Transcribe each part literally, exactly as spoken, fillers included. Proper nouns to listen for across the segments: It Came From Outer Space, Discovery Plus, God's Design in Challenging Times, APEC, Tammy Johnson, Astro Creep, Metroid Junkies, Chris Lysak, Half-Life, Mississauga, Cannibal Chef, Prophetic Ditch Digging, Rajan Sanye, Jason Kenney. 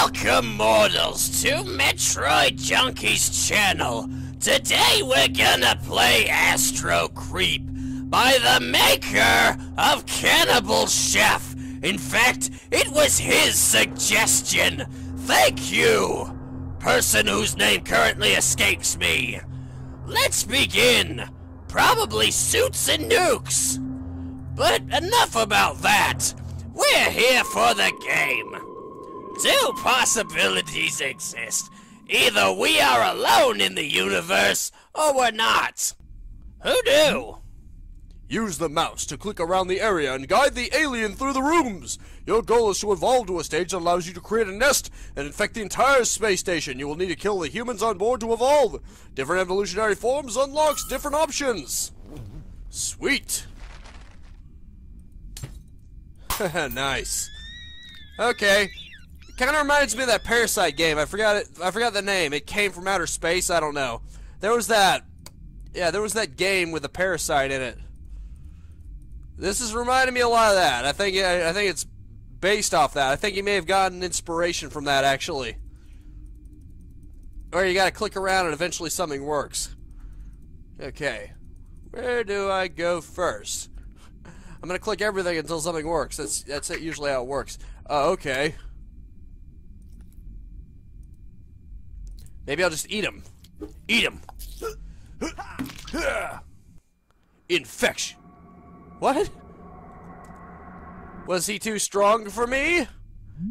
Welcome, mortals, to Metroid Junkies channel. Today we're gonna play Astro Creep by the maker of Cannibal Chef. In fact, it was his suggestion. Thank you, person whose name currently escapes me. Let's begin. Probably suits and nukes. But enough about that. We're here for the game. Two possibilities exist. Either we are alone in the universe, or we're not. Who do? Use the mouse to click around the area and guide the alien through the rooms. Your goal is to evolve to a stage that allows you to create a nest and infect the entire space station. You will need to kill the humans on board to evolve. Different evolutionary forms unlocks different options. Sweet. Nice. Okay. Kind of reminds me of that Parasite game. I forgot it. I forgot the name. It came from outer space. I don't know. There was that. Yeah, there was that game with a parasite in it. This is reminding me a lot of that. I think. I, I think it's based off that. I think you may have gotten inspiration from that actually. Or you got to click around and eventually something works. Okay. Where do I go first? I'm gonna click everything until something works. That's that's it. Usually how it works. Uh, okay. Maybe I'll just eat him. Eat him. Infection. What? Was he too strong for me?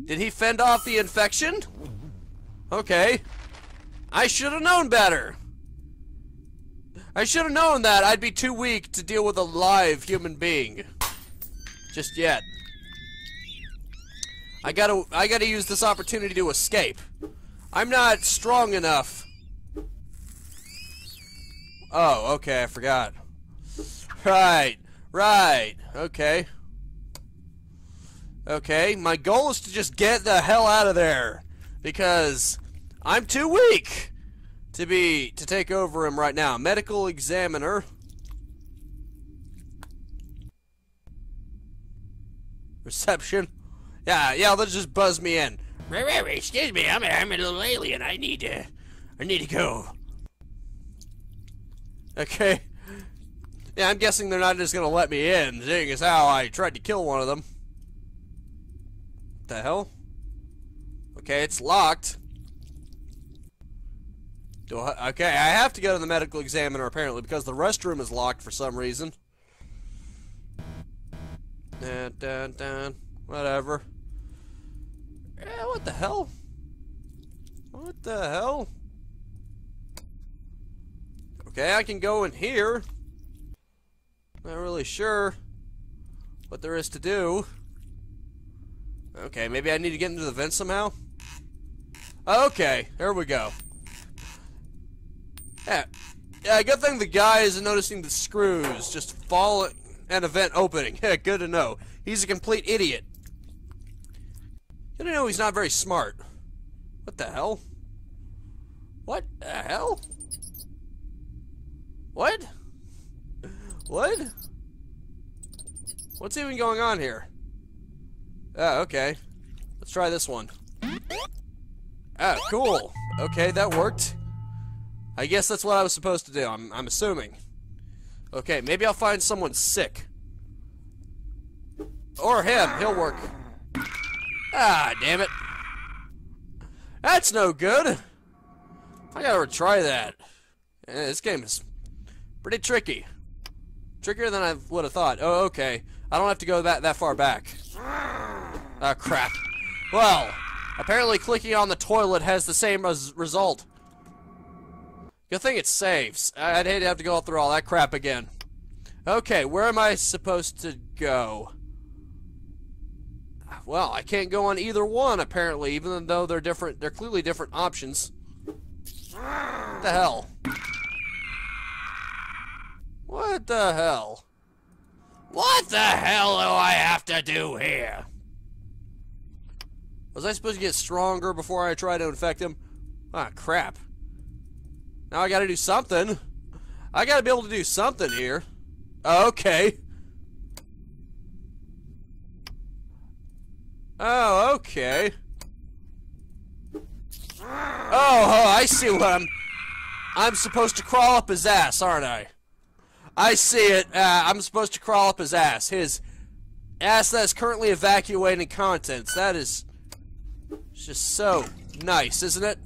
Did he fend off the infection? Okay. I should have known better. I should have known that I'd be too weak to deal with a live human being. Just yet. I gotta, I gotta use this opportunity to escape. I'm not strong enough. Oh, okay, I forgot. Right, right, okay. Okay, my goal is to just get the hell out of there because I'm too weak to be, to take over him right now. Medical examiner. Reception. Yeah, yeah, they'll just buzz me in. Excuse me, I'm a, I'm a little alien. I need to, I need to go. Okay. Yeah, I'm guessing they're not just gonna let me in, seeing as how I tried to kill one of them. What the hell? Okay, it's locked. Do I, okay, I have to go to the medical examiner apparently because the restroom is locked for some reason. Dun, dun, dun. Whatever. Yeah, what the hell? What the hell? Okay, I can go in here. Not really sure what there is to do. Okay, maybe I need to get into the vent somehow. Okay, here we go. Yeah, yeah, good thing the guy isn't noticing the screws just falling and a vent opening. Yeah, good to know. He's a complete idiot. I don't know, he's not very smart. What the hell? What the hell? What? What? What's even going on here? Oh, okay. Let's try this one. Ah, cool. Okay, that worked. I guess that's what I was supposed to do, I'm, I'm assuming. Okay, maybe I'll find someone sick. Or him, he'll work. Ah, damn it. That's no good. I gotta retry that. Yeah, this game is pretty tricky. Trickier than I would have thought. Oh, okay. I don't have to go that, that far back. Ah, crap. Well, apparently clicking on the toilet has the same res result. Good thing it saves. I'd hate to have to go through all that crap again. Okay, where am I supposed to go? Well, I can't go on either one, apparently, even though they're different. They're clearly different options. What the hell? What the hell? What the hell do I have to do here? Was I supposed to get stronger before I try to infect him? Ah, crap. Now I gotta do something. I gotta be able to do something here. Okay. Oh, okay. Oh, oh, I see what I'm... I'm supposed to crawl up his ass, aren't I? I see it. Uh, I'm supposed to crawl up his ass. His ass that is currently evacuating contents. That is just so nice, isn't it?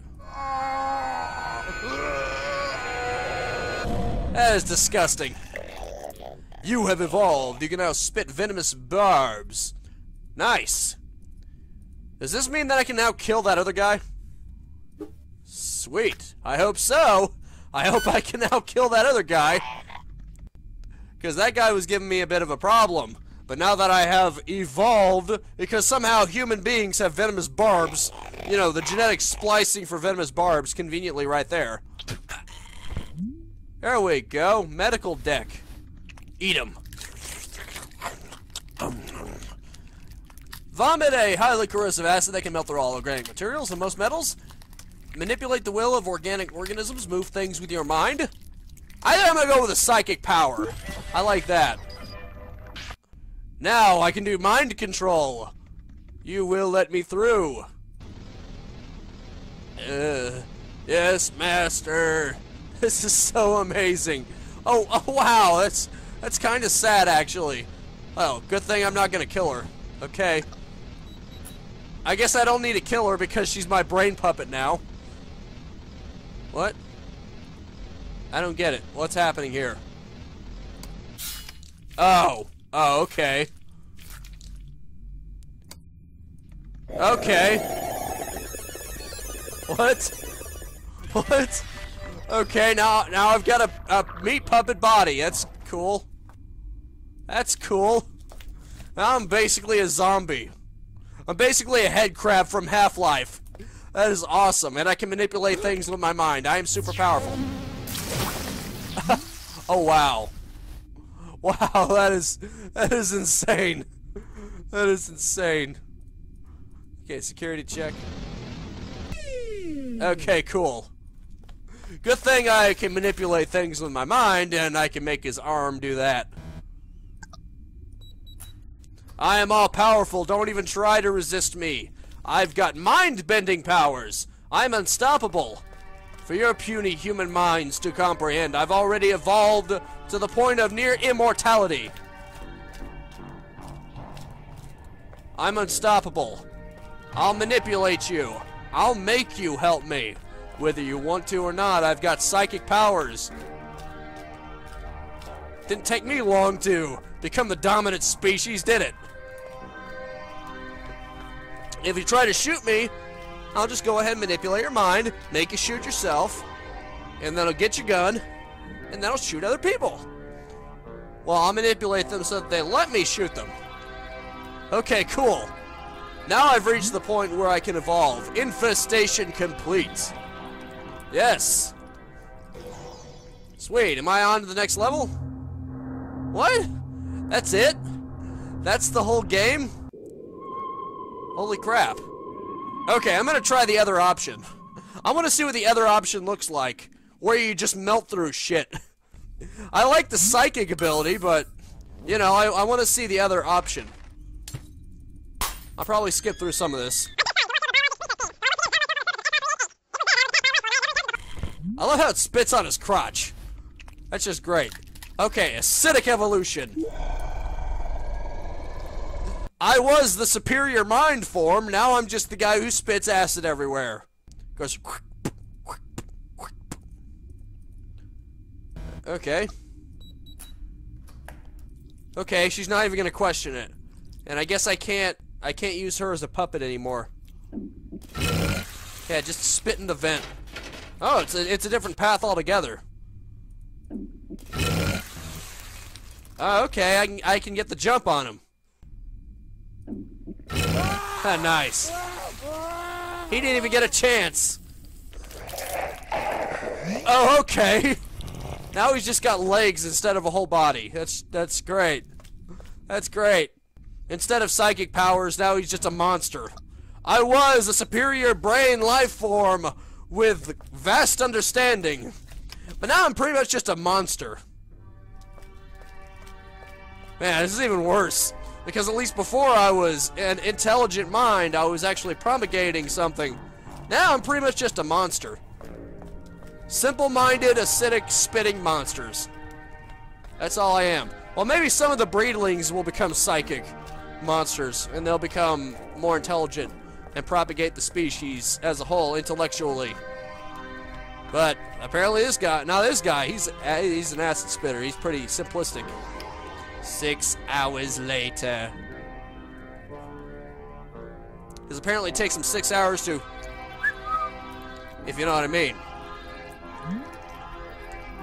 That is disgusting. You have evolved. You can now spit venomous barbs. Nice. Does this mean that I can now kill that other guy? Sweet. I hope so. I hope I can now kill that other guy. Because that guy was giving me a bit of a problem. But now that I have evolved, because somehow human beings have venomous barbs, you know, the genetic splicing for venomous barbs, conveniently right there. There we go. Medical deck. Eat 'em. Vomit a highly corrosive acid that can melt through all organic materials and most metals. Manipulate the will of organic organisms. Move things with your mind. I think I'm gonna go with a psychic power. I like that. Now I can do mind control. You will let me through. Uh, yes, master. This is so amazing. Oh, oh wow, that's that's kind of sad actually. Oh, good thing I'm not gonna kill her. Okay. I guess I don't need to kill her because she's my brain puppet now. What? I don't get it. What's happening here? Oh. Oh, okay. Okay. What? What? Okay, now now I've got a, a meat puppet body. That's cool. That's cool. Now I'm basically a zombie. I'm basically a head crab from Half-Life. That is awesome, and I can manipulate things with my mind. I am super powerful. Oh wow. Wow, that is that is insane. That is insane. Okay, security check. Okay, cool. Good thing I can manipulate things with my mind, and I can make his arm do that. I am all powerful. Don't even try to resist me. I've got mind-bending powers. I'm unstoppable. For your puny human minds to comprehend, I've already evolved to the point of near immortality. I'm unstoppable. I'll manipulate you. I'll make you help me. Whether you want to or not, I've got psychic powers. Didn't take me long to become the dominant species, did it? If you try to shoot me, I'll just go ahead and manipulate your mind, make you shoot yourself, and then I'll get your gun, and then I'll shoot other people. Well, I'll manipulate them so that they let me shoot them. Okay, cool. Now I've reached the point where I can evolve. Infestation complete. Yes. Sweet, am I on to the next level? What? That's it? That's the whole game? Holy crap. Okay, I'm gonna try the other option. I wanna see what the other option looks like, where you just melt through shit. I like the psychic ability, but, you know, I, I wanna see the other option. I'll probably skip through some of this. I love how it spits on his crotch. That's just great. Okay, acidic evolution. I was the superior mind form, now I'm just the guy who spits acid everywhere. Goes. Okay. Okay, she's not even gonna question it. And I guess I can't I can't use her as a puppet anymore. Yeah, just spit in the vent. Oh, it's a it's a different path altogether. Oh, okay, I can I can get the jump on him. Ah, nice. He didn't even get a chance. Oh, okay. Now he's just got legs instead of a whole body. That's that's great. That's great. Instead of psychic powers, now he's just a monster. I was a superior brain life form with vast understanding. But now I'm pretty much just a monster. Man, this is even worse. Because at least before I was an intelligent mind, I was actually promulgating something. Now I'm pretty much just a monster. Simple-minded, acidic, spitting monsters. That's all I am. Well, maybe some of the breedlings will become psychic monsters, and they'll become more intelligent and propagate the species as a whole intellectually. But apparently this guy, now this guy, he's he's an acid spitter. He's pretty simplistic. Six hours later. Because apparently it takes him six hours to, if you know what I mean.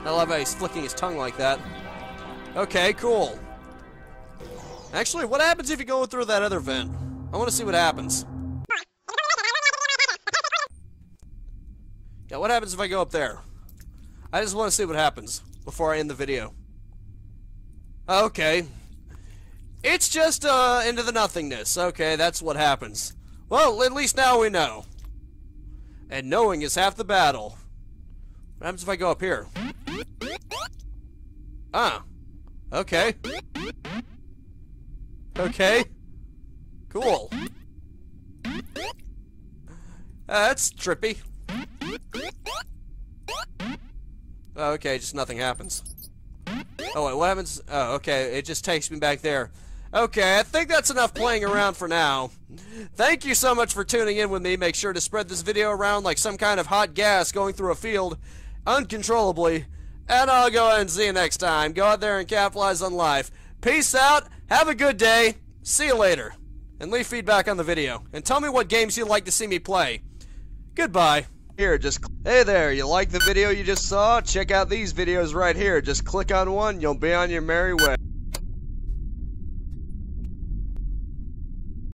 I love how he's flicking his tongue like that. Okay, cool. Actually, what happens if you go through that other vent? I want to see what happens. Yeah, what happens if I go up there? I just want to see what happens before I end the video. Okay. It's just, uh, into the nothingness. Okay, that's what happens. Well, at least now we know. And knowing is half the battle. What happens if I go up here? Ah. Okay. Okay. Cool. Uh, that's trippy. Okay, just nothing happens. Oh, wait, what happens? Oh, okay, it just takes me back there. Okay, I think that's enough playing around for now. Thank you so much for tuning in with me. Make sure to spread this video around like some kind of hot gas going through a field uncontrollably. And I'll go ahead and see you next time. Go out there and capitalize on life. Peace out. Have a good day. See you later. And leave feedback on the video. And tell me what games you'd like to see me play. Goodbye. Here, just hey there, you like the video you just saw? Check out these videos right here. Just click on one, you'll be on your merry way.